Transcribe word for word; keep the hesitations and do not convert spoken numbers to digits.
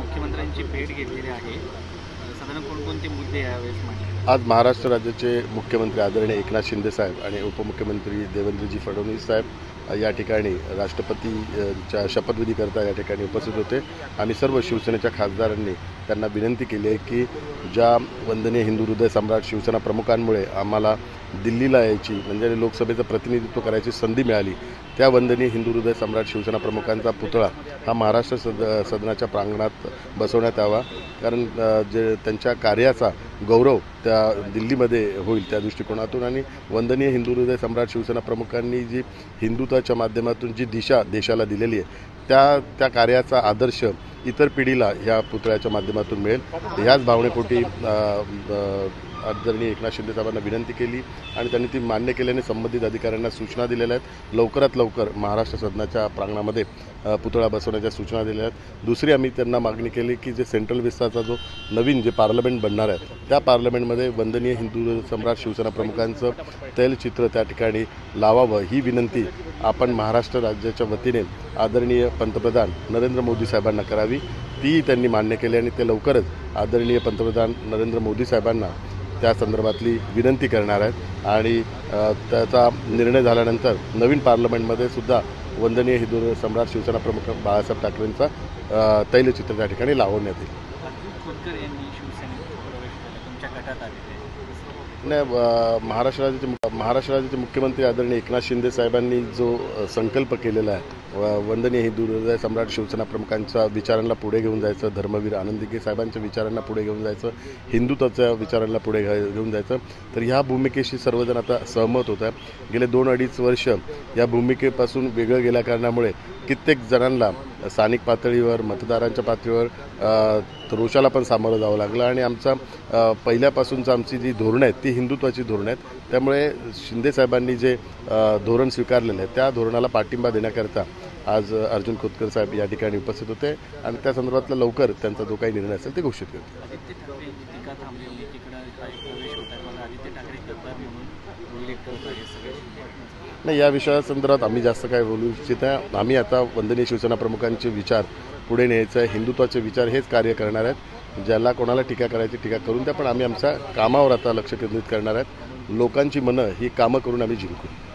मुख्यमंत्र्यांची भेट घेतलेली आहे. साधारण कोणकोणते मुद्दे यावेळेस मांडले? आज महाराष्ट्र राज्याचे मुख्यमंत्री आदरणीय एकनाथ शिंदे साहेब आणि उपमुख्यमंत्री देवेंद्रजी फडणवीस साहेब या ठिकाणी राष्ट्रपतीच्या शपथविधीकरता या ठिकाणी उपस्थित होते. आम्ही सर्व शिवसेनेच्या खासदारांनी त्यांना विनंती केली आहे की ज्या वंदनीय हिंदू हृदय सम्राट शिवसेना प्रमुखांमुळे आम्हाला दिल्लीला यायची म्हणजे लोकसभेचं प्रतिनिधित्व करायची संधी मिळाली, त्या वंदनीय हिंदू हृदय सम्राट शिवसेना प्रमुखांचा पुतळा हा महाराष्ट्र सद सदनाच्या प्रांगणात बसवण्यात यावा, कारण जे त्यांच्या कार्याचा गौरव त्या दिल्लीमध्ये होईल त्या दृष्टिकोनातून. आणि वंदनीय हिंदू हृदय सम्राट शिवसेना प्रमुखांनी जी हिंदुत्वाच्या माध्यमातून जी दिशा देशाला दिलेली आहे त्या त्या कार्याचा आदर्श इतर पिढीला या पुतळ्याच्या माध्यमातून मिळेल याच भावनेपोटी आदरणीय एकनाथ शिंदे साहेबांना विनंती केली आणि त्यांनी ती मान्य केल्याने संबंधित अधिकाऱ्यांना सूचना दिलेल्या आहेत. लवकरात लवकर महाराष्ट्र सदनाच्या प्रांगणामध्ये पुतळा बसवण्याच्या सूचना दिल्या आहेत. दुसरी आम्ही त्यांना मागणी केली की जे सेंट्रल विस्ताचा जो नवीन जे पार्लमेंट बनणार आहे त्या पार्लमेंटमध्ये वंदनीय हिंदू सम्राट शिवसेना प्रमुखांचं तैलचित्र त्या ठिकाणी लावावं ही विनंती आपण महाराष्ट्र राज्याच्या वतीने आदरणीय पंतप्रधान नरेंद्र मोदी साहेबांना करावी, ती त्यांनी मान्य केली आणि ते लवकरच आदरणीय पंतप्रधान नरेंद्र मोदी साहेबांना त्या संदर्भातली विनंती करणार आहेत आणि त्याचा निर्णय झाल्यानंतर नवीन पार्लमेंटमध्ये सुद्धा वंदनीय हिंदू सम्राट शिवसेना प्रमुख बाळासाहेब ठाकरेंचा तैलचित्र त्या ठिकाणी लावण्यात येईल. नाही, महाराष्ट्र राज्याचे महाराष्ट्र राज्याचे मुख्यमंत्री आदरणीय एकनाथ शिंदे साहेबांनी जो संकल्प केलेला आहे वंदनीय हिंदू हृदय सम्राट शिवसेना प्रमुखांच्या विचारांना पुढे घेऊन जायचं, धर्मवीर आनंदीगे साहेबांच्या विचारांना पुढे घेऊन जायचं, हिंदुत्वाच्या विचारांना पुढे घेऊन जायचं, तर ह्या भूमिकेशी सर्वजण आता सहमत होत आहे. गेले दोन अडीच वर्ष या भूमिकेपासून वेगळं गेल्या कारणामुळे कित्येक जणांना स्थानिक पातळीवर मतदारांच्या पातळीवर रोषाला पण सामोरं जावं लागलं आणि आमचा पहिल्यापासूनचं आमची जी धोरणं आहेत ती हिंदुत्वाची धोरणं आहेत, त्यामुळे शिंदेसाहेबांनी जे धोरण स्वीकारलेलं आहे त्या धोरणाला पाठिंबा देण्याकरता आज अर्जून खोतकर साहेब या ठिकाणी उपस्थित होते आणि त्या संदर्भातला लवकर त्यांचा जो काही निर्णय असेल ते घोषित करतील. नाही, या विषयासंदर्भात आम्ही जास्त काय बोलू इच्छित आहे. आम्ही आता वंदनीय शिवसेना प्रमुखांचे विचार पुढे न्यायचं आहे, हिंदुत्वाचे विचार हेच कार्य करणार आहेत. ज्याला कोणाला टीका करायची टीका करून द्या, पण आम्ही आमच्या कामावर आता लक्ष केंद्रित करणार आहेत. लोकांची मनं ही कामं करून आम्ही जिंकू.